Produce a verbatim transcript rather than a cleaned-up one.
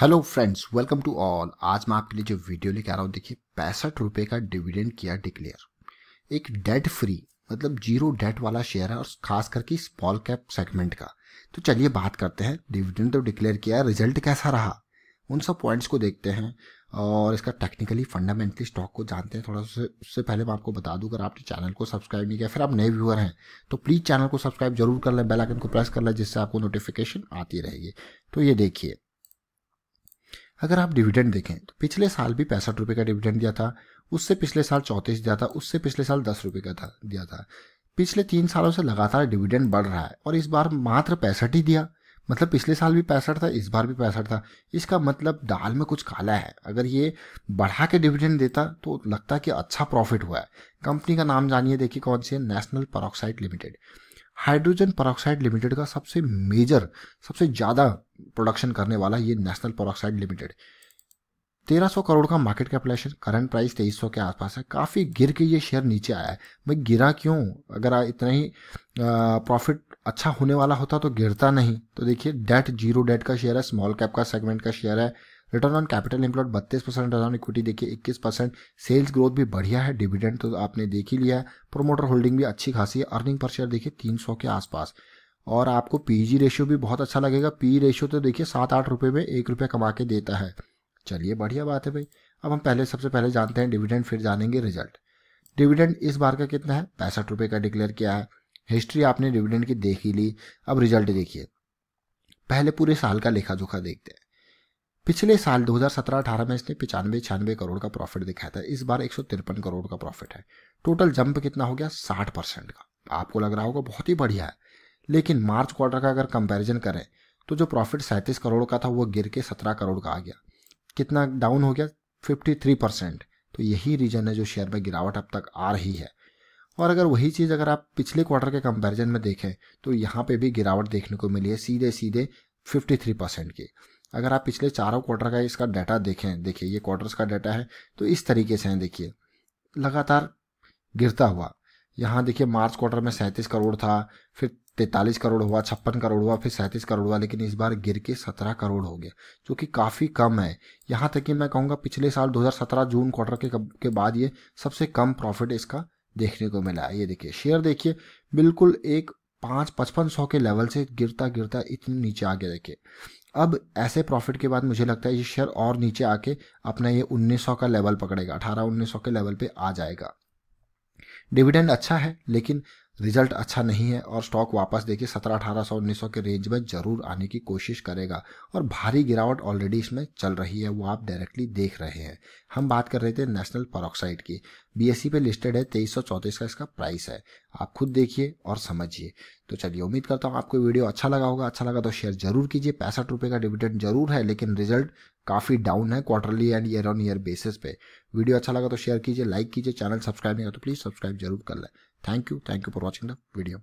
Hello friends, welcome to all. आज मैं आपके लिए जो वीडियो लेके आ रहा हूँ, देखिए पैंसठ रुपये का डिविडेंड किया डिक्लेयर। एक डेट फ्री मतलब जीरो डेट वाला शेयर है और खास करके स्मॉल कैप सेगमेंट का। तो चलिए बात करते हैं, डिविडेंड तो डिक्लेयर किया है, रिजल्ट कैसा रहा उन सब पॉइंट्स को देखते हैं और इसका टेक्निकली फंडामेंटली स्टॉक को जानते हैं थोड़ा सा। उससे पहले मैं आपको बता दूं, अगर आपने चैनल को सब्सक्राइब नहीं किया, फिर आप नए व्यूअर हैं तो प्लीज़ चैनल को सब्सक्राइब जरूर कर लें, बेल आइकन को प्रेस कर लें जिससे आपको नोटिफिकेशन आती रहेगी। तो ये देखिए, अगर आप डिविडेंड देखें तो पिछले साल भी पैंसठ रुपये का डिविडेंड दिया था, उससे पिछले साल चौंतीस दिया था, उससे पिछले साल दस रुपये का था दिया था। पिछले तीन सालों से लगातार डिविडेंड बढ़ रहा है और इस बार मात्र पैंसठ ही दिया। मतलब पिछले साल भी पैंसठ था, इस बार भी पैंसठ था। इसका मतलब दाल में कुछ काला है। अगर ये बढ़ा के डिविडेंड देता तो लगता कि अच्छा प्रॉफिट हुआ है। कंपनी का नाम जानिए, देखिए कौन सी है, national peroxide limited. Hydrogen peroxide limited का सबसे मेजर, सबसे ज़्यादा प्रोडक्शन करने वाला ये नेशनल पेरोक्साइड लिमिटेड। तेरह सौ करोड़ का मार्केट कैपिटलाइजेशन, करंट प्राइस तेईस सौ के आसपास है। काफ़ी गिर के ये शेयर नीचे आया है। भाई गिरा क्यों? अगर इतना ही प्रॉफिट अच्छा होने वाला होता तो गिरता नहीं। तो देखिए, डेट जीरो डेट का शेयर है, स्मॉल कैप का सेगमेंट का शेयर है। रिटर्न ऑन कैपिटल एम्प्लॉयड बत्तीस परसेंट, रिटर्न ऑन इक्विटी देखिए इक्कीस परसेंट, सेल्स ग्रोथ भी बढ़िया है, डिविडेंड तो आपने देख ही लिया है, प्रोमोटर होल्डिंग भी अच्छी खासी है। अर्निंग पर शेयर देखिए तीन सौ के आसपास और आपको पीजी रेशियो भी बहुत अच्छा लगेगा। पी रेशियो तो देखिए सात आठ रुपये में एक रुपया कमा के देता है। चलिए बढ़िया बात है भाई। अब हम पहले सबसे पहले जानते हैं डिविडेंड, फिर जानेंगे रिजल्ट। डिविडेंड इस बार का कितना है, पैंसठ रुपये का डिक्लेयर किया है। हिस्ट्री आपने डिविडेंड की देख ही ली। अब रिजल्ट देखिए, पहले पूरे साल का लेखा जोखा देखते हैं। पिछले साल दो हज़ार सत्रह अठारह में इसने पिचानवे छियानवे करोड़ का प्रॉफिट दिखाया था, इस बार एक सौ तिरपन करोड़ का प्रॉफिट है। टोटल जंप कितना हो गया, साठ परसेंट का। आपको लग रहा होगा बहुत ही बढ़िया है, लेकिन मार्च क्वार्टर का अगर कंपैरिजन करें तो जो प्रॉफिट सैंतीस करोड़ का था वो गिर के सत्रह करोड़ का आ गया। कितना डाउन हो गया, फिफ्टी थ्री परसेंट। तो यही रीज़न है जो शेयर में गिरावट अब तक आ रही है। और अगर वही चीज़ अगर आप पिछले क्वार्टर के कंपेरिजन में देखें तो यहाँ पर भी गिरावट देखने को मिली है, सीधे सीधे फिफ्टी थ्री परसेंट की। अगर आप पिछले चारों क्वार्टर का इसका डाटा देखें, देखिए ये क्वार्टर्स का डाटा है, तो इस तरीके से हैं। देखिए लगातार गिरता हुआ, यहाँ देखिए मार्च क्वार्टर में सैंतीस करोड़ था, फिर तैंतालीस करोड़ हुआ, छप्पन करोड़ हुआ, फिर सैंतीस करोड़ हुआ, लेकिन इस बार गिर के सत्रह करोड़ हो गया, जो कि काफ़ी कम है। यहाँ तक कि मैं कहूँगा पिछले साल दो हज़ार सत्रह जून क्वार्टर के, के बाद ये सबसे कम प्रॉफिट इसका देखने को मिला है। ये देखिए शेयर देखिए बिल्कुल एक पाँच पचपन सौ के लेवल से गिरता गिरता इतने नीचे आ गया। देखिए अब ऐसे प्रॉफिट के बाद मुझे लगता है ये शेयर और नीचे आके अपना ये उन्नीस सौ का लेवल पकड़ेगा, अठारह उन्नीस सौ के लेवल पे आ जाएगा। डिविडेंड अच्छा है लेकिन रिजल्ट अच्छा नहीं है और स्टॉक वापस देखिए सत्रह अठारह सौ उन्नीस सौ के रेंज में ज़रूर आने की कोशिश करेगा। और भारी गिरावट ऑलरेडी इसमें चल रही है, वो आप डायरेक्टली देख रहे हैं। हम बात कर रहे थे नेशनल पेरोक्साइड की, बीएसई पे लिस्टेड है, तेईस सौ चौंतीस का इसका प्राइस है। आप खुद देखिए और समझिए। तो चलिए, उम्मीद करता हूँ आपको वीडियो अच्छा लगा होगा। अच्छा लगा तो शेयर जरूर कीजिए। पैंसठ रुपये का डिविडेंड जरूर है लेकिन रिजल्ट काफ़ी डाउन है quarterly and year on year basis पे। वीडियो अच्छा लगा तो शेयर कीजिए, लाइक कीजिए, चैनल सब्सक्राइब नहीं हो तो प्लीज़ सब्सक्राइब जरूर कर लें। Thank you, thank you for watching the video.